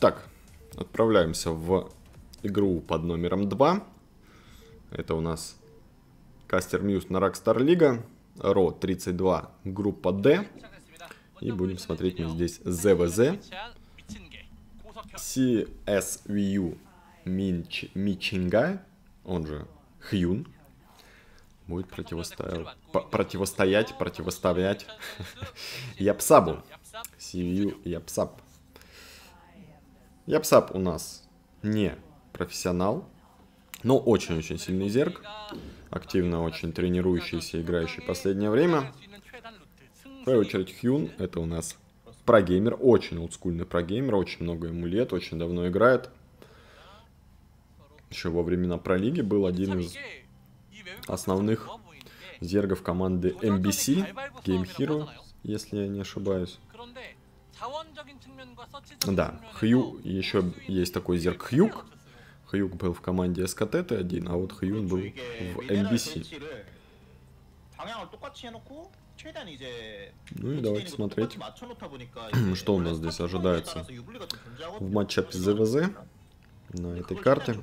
Так, отправляемся в игру под номером 2. Это у нас Кастер Мьюз на Рак Старлига. Ро 32, группа D. И будем смотреть мы здесь ЗВЗ. Си Эс Вью Мичинга, он же Хьюн, будет противостоять Япсабу. Си Вью Япсаб. Япсаб у нас не профессионал, но очень-очень сильный зерк. Активно очень тренирующийся, играющий в последнее время. В первую очередь Хьюн, это у нас прогеймер, очень олдскульный прогеймер, очень много ему лет, очень давно играет. Еще во времена пролиги был один из основных зергов команды MBC, Game Hero, если я не ошибаюсь. Да, Хью, еще есть такой зерк Хьюк. Хьюк был в команде СКТТ один, а вот Хьюн был в MBC. Ну и давайте смотреть, что у нас здесь ожидается в матчапе ЗВЗ на этой карте.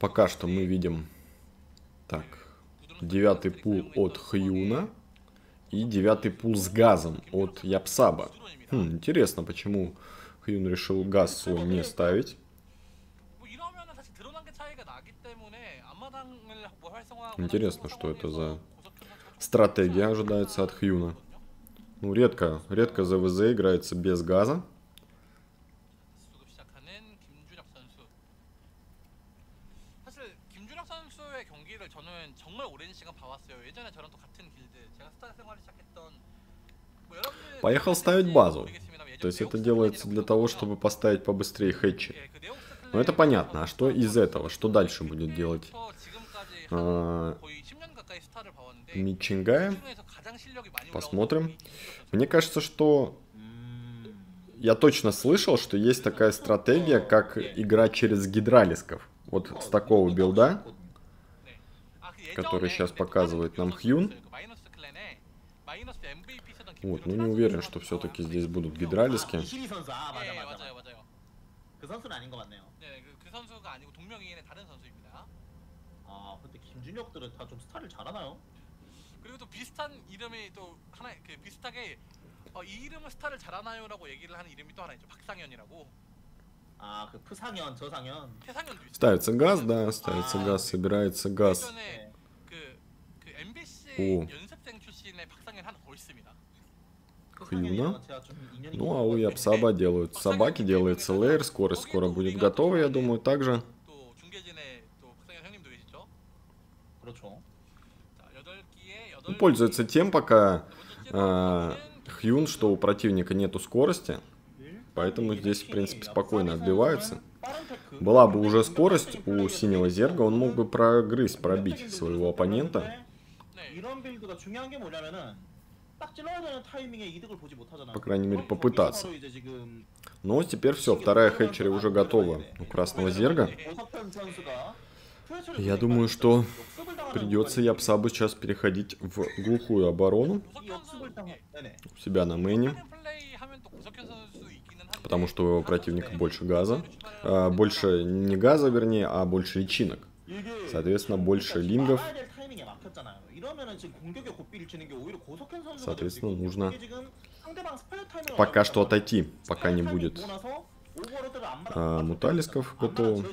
Пока что мы видим так, 9-й пул от Хьюна и 9-й пул с газом от Япсаба. Интересно, почему Хьюн решил газ свой не ставить. Интересно, что это за стратегия ожидается от Хьюна. Ну, редко ЗВЗ играется без газа. Поехал ставить базу. То есть это делается для того, чтобы поставить побыстрее хэтчи. Но это понятно. А что из этого? Что дальше будет делать Мичингая? Посмотрим. Мне кажется, что... Я точно слышал, что есть такая стратегия, как игра через гидралисков. Вот с такого билда, который сейчас показывает нам Хьюн. Вот, ну не уверен, что все-таки здесь будут гидралиски. Ставится газ, да, ставится газ, собирается газ. О. Хьюна. Ну а у Япсаба делают собаки, делается лейер, скорость скоро будет готова, я думаю, также. Пользуется тем пока Хьюн, что у противника нету скорости, поэтому здесь, в принципе, спокойно отбивается. Была бы уже скорость у синего зерга, он мог бы прогрызть, пробить своего оппонента. По крайней мере, попытаться. Но теперь все, вторая хэтчери уже готова у красного зерга. Я думаю, что придется Япсабу сейчас переходить в глухую оборону у себя на мэне, потому что у его противника больше газа, больше не газа, вернее, а больше личинок, соответственно, больше лингов. Соответственно, нужно пока что отойти, пока не будет муталисков готово.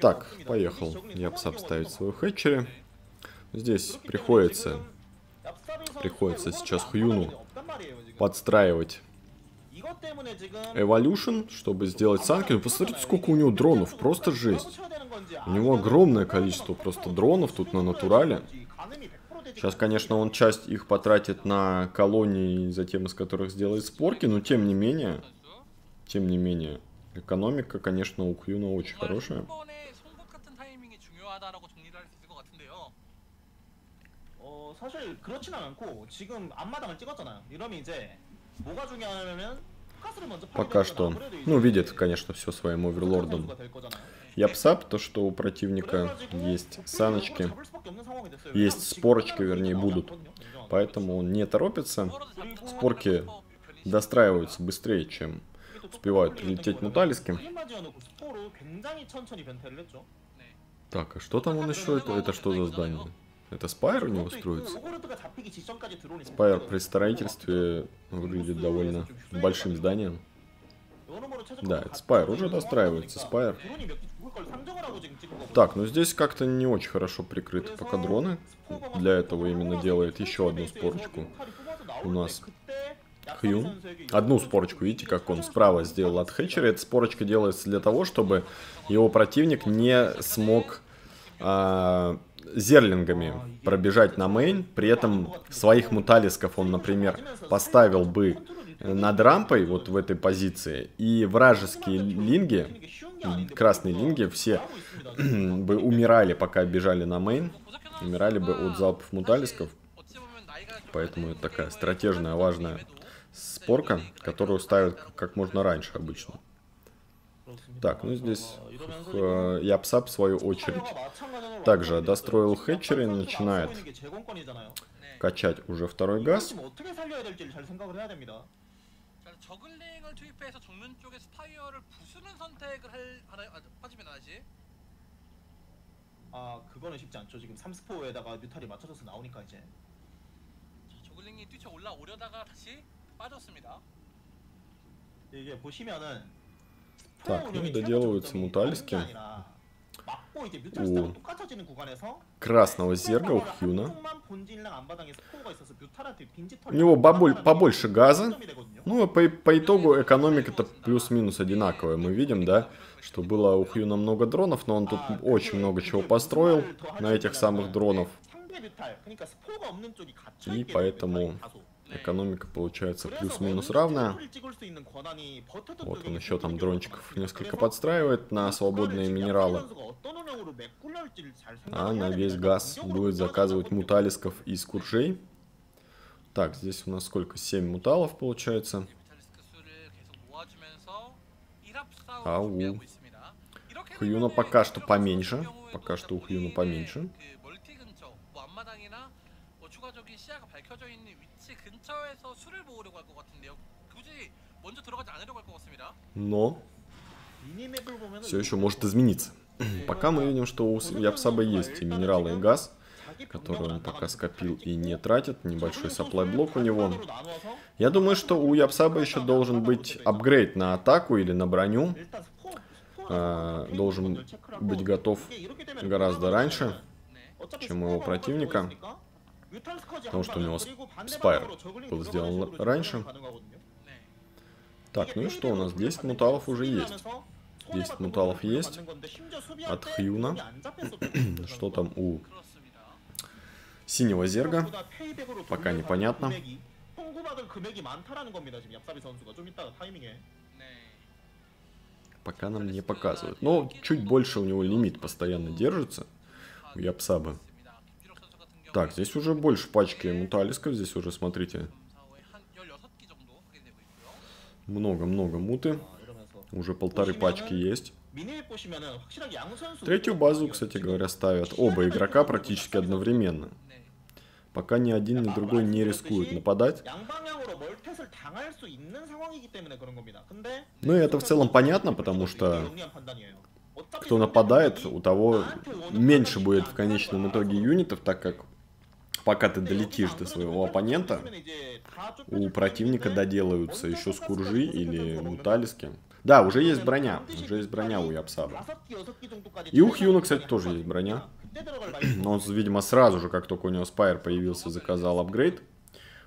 Так, поехал Япсаб ставить свою хэтчери. Здесь приходится сейчас Хьюну подстраивать эволюшн, чтобы сделать санки. Посмотрите, сколько у него дронов, просто жесть. У него огромное количество просто дронов тут на натурале. Сейчас, конечно, он часть их потратит на колонии, затем из которых сделает спорки, но тем не менее, экономика, конечно, у Хьюна очень хорошая. Пока что, ну, видит, конечно, все своим оверлордом Япсаб, то, что у противника есть саночки, есть спорочки, вернее, будут. Поэтому он не торопится. Спорки достраиваются быстрее, чем успевают прилететь муталиски. Так, а что там он еще? Это что за здание? Это спайр у него строится? Спайр при строительстве выглядит довольно большим зданием. Да, это спайр уже достраивается, спайр. Так, ну здесь как-то не очень хорошо прикрыты пока дроны. Для этого именно делает еще одну спорочку у нас Хьюн. Одну спорочку, видите, как он справа сделал от хэтчера. Эта спорочка делается для того, чтобы его противник не смог... зерлингами пробежать на мейн, при этом своих муталисков он, например, поставил бы над рампой, вот в этой позиции, и вражеские линги, красные линги, все бы умирали, пока бежали на мейн, умирали бы от залпов муталисков, поэтому это такая стратежная, важная спорка, которую ставят как можно раньше обычно. Так, ну здесь Япсаб, в свою очередь, также достроил хэтчеры, начинает качать уже второй газ. Так, ну доделываются муталиски у красного зерга, у Хьюна. У него побольше газа. Ну, по итогу экономика-то плюс-минус одинаковая. Мы видим, да, что было у Хьюна много дронов, но он тут очень много чего построил на этих самых дронов. И поэтому... экономика получается плюс-минус равная. Вот он еще там дрончиков несколько подстраивает на свободные минералы. А на весь газ будет заказывать муталисков из куржей. Так, здесь у нас сколько? 7 муталов получается. А у Хьюна пока что поменьше. Пока что у Хьюна поменьше. Но все еще может измениться. Пока мы видим, что у Япсаба есть и минералы, и газ, который он пока скопил и не тратит. Небольшой саплай-блок у него. Я думаю, что у Япсаба еще должен быть апгрейд на атаку или на броню. Должен быть готов гораздо раньше, чем у его противника. Потому что у него спайр был сделан раньше. Так, ну и что у нас? 10 муталов уже есть. 10 муталов есть от Хьюна. Что там у синего зерга? Пока непонятно. Пока нам не показывают. Но чуть больше у него лимит постоянно держится. У Япсаба. Так, здесь уже больше пачки муталисков, здесь уже, смотрите, много-много муты, уже 1,5 пачки есть. Третью базу, кстати говоря, ставят оба игрока практически одновременно. Пока ни один, ни другой не рискует нападать. Ну и это в целом понятно, потому что... кто нападает, у того меньше будет в конечном итоге юнитов, так как пока ты долетишь до своего оппонента, у противника доделаются еще скуржи или муталиски. Да, уже есть броня у Япсаба. И у Хьюна, кстати, тоже есть броня. Но он, видимо, сразу же, как только у него спайр появился, заказал апгрейд.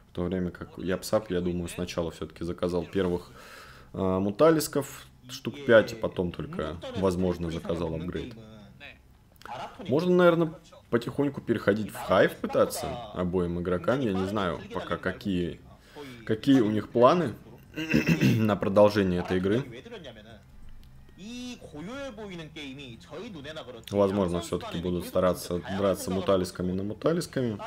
В то время как Япсаб, я думаю, сначала все-таки заказал первых муталисков. Штук 5, и потом только, возможно, заказал апгрейд. Можно, наверное, потихоньку переходить в хайв, пытаться обоим игрокам. Я не знаю пока, какие у них планы на продолжение этой игры. Возможно, все-таки будут стараться драться муталисками на муталисками.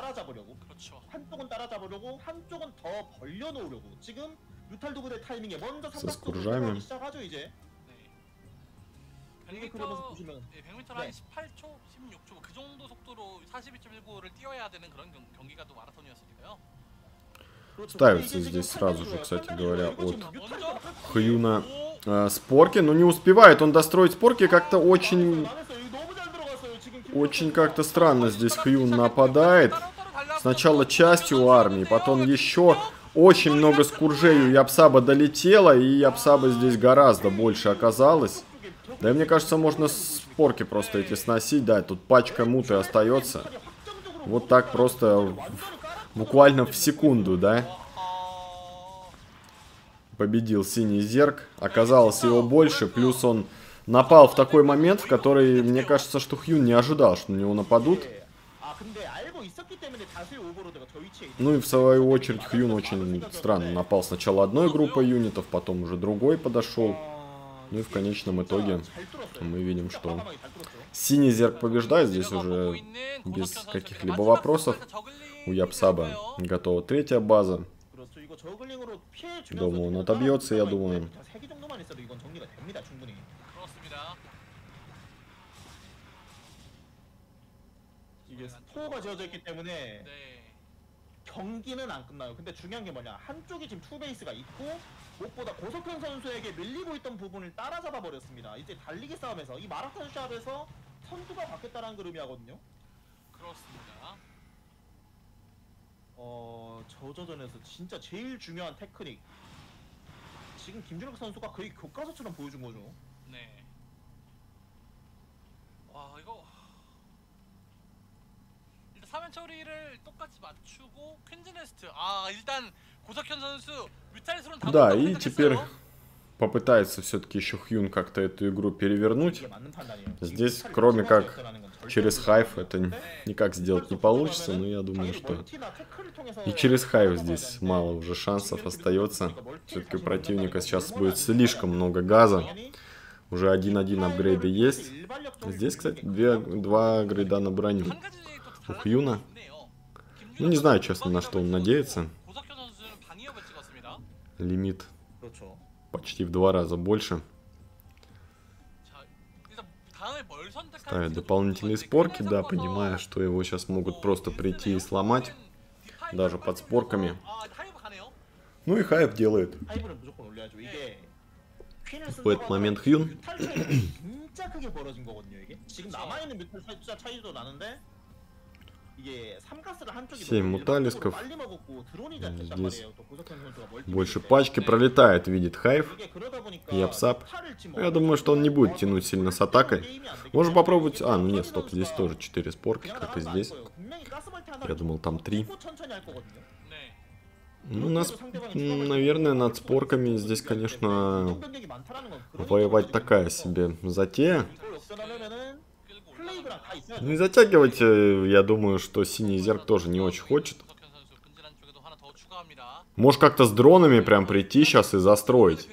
Со скуржами. Ставится здесь сразу же, кстати говоря, от Хьюна спорки, но не успевает он достроить спорки, как-то очень как-то странно здесь Хьюн нападает. Сначала частью армии, потом еще очень много скуржей у Япсаба долетело, и Япсаба здесь гораздо больше оказалось. Да и мне кажется, можно спорки просто эти сносить. Да, тут пачка муты остается. Вот так просто буквально в секунду, да. Победил синий зерк. Оказалось его больше. Плюс он напал в такой момент, в который, мне кажется, что Хьюн не ожидал, что на него нападут. Ну и в свою очередь Хьюн очень странно напал. Сначала одной группой юнитов, потом уже другой подошел. Ну и в конечном итоге мы видим, что синий зерк побеждает. Здесь уже без каких-либо вопросов. У Япсаба готова третья база. Думаю, он отобьется, я думаю. Да, и теперь попытается все-таки еще Хьюн как-то эту игру перевернуть. Здесь, кроме как через хайф, это никак сделать не получится. Но я думаю, что и через хайф здесь мало уже шансов остается. Все-таки у противника сейчас будет слишком много газа. Уже 1-1 апгрейды есть. Здесь, кстати, два грейда на броню у Хьюна. Ну, не знаю, честно, на что он надеется. Лимит почти в 2 раза больше. Ставят дополнительные спорки, да, понимая, что его сейчас могут просто прийти и сломать. Даже под спорками. Ну и хайп делает. В этот момент Хьюн. Семь муталисков. Здесь больше пачки пролетает, видит хайф. Япсаб. Я думаю, что он не будет тянуть сильно с атакой. Можно попробовать... А, ну нет, стоп, здесь тоже 4 спорки, как и здесь. Я думал, там 3. Ну, нас, наверное, над спорками здесь, конечно, воевать такая себе затея. Не затягивать, я думаю, что синий зерк тоже не очень хочет. Может как-то с дронами прям прийти сейчас и застроить.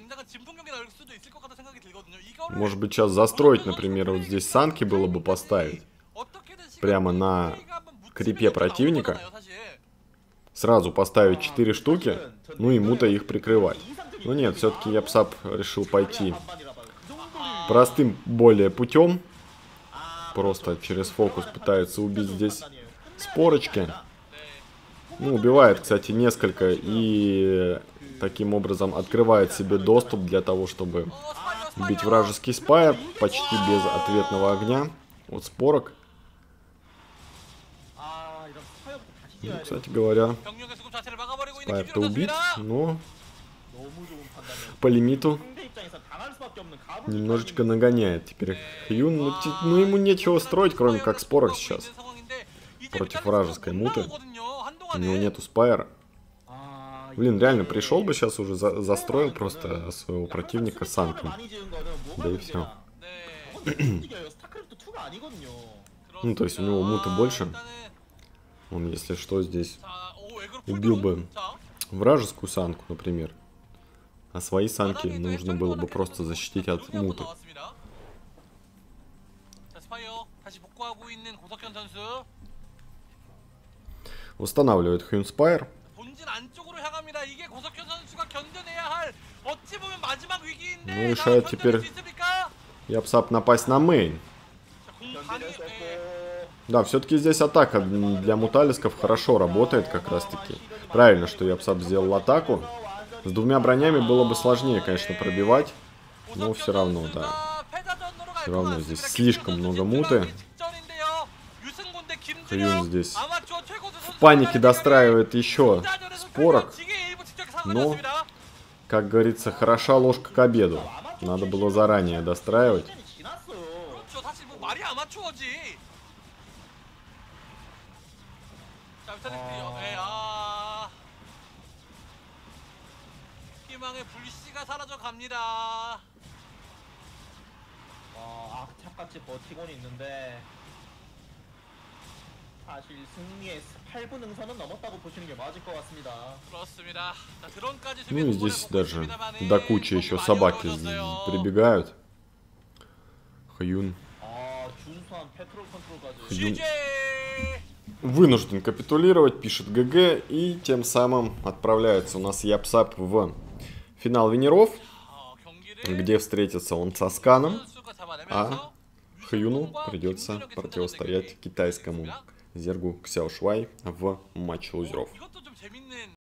Может быть сейчас застроить, например, вот здесь санки было бы поставить. Прямо на крипе противника. Сразу поставить 4 штуки, ну и мута их прикрывать. Но нет, все-таки Япсаб решил пойти простым более путем. Просто через фокус пытается убить здесь спорочки. Ну, убивает, кстати, несколько. И таким образом открывает себе доступ для того, чтобы убить вражеский спайер. Почти без ответного огня от спорок. Ну, кстати говоря, спайер-то убит, но по лимиту немножечко нагоняет теперь Хьюн, но ему нечего строить, кроме как спорок сейчас. Против вражеской муты. У него нету спайера. Блин, реально пришел бы сейчас уже, застроил просто своего противника санком. Да и все. Ну, то есть у него мута больше. Он, если что, здесь убил бы вражескую санку, например. А свои санки нужно было бы просто защитить от муты. Устанавливает Хьюн Спайр. Ну, решает теперь Япсаб напасть на мейн. Да, все-таки здесь атака для муталисков хорошо работает как раз-таки. Правильно, что Япсаб сделал атаку. С двумя бронями было бы сложнее, конечно, пробивать. Но все равно, да. Все равно здесь слишком много муты. Хьюн здесь в панике достраивает еще спорок. Но, как говорится, хороша ложка к обеду. Надо было заранее достраивать. Ну и здесь даже до кучи еще собаки прибегают. Хьюн вынужден капитулировать, пишет ГГ, и тем самым отправляется у нас Япсаб в финал винеров, где встретится он со Сканом, а Хьюну придется противостоять китайскому Зергу Ксяошвай в матче лузеров.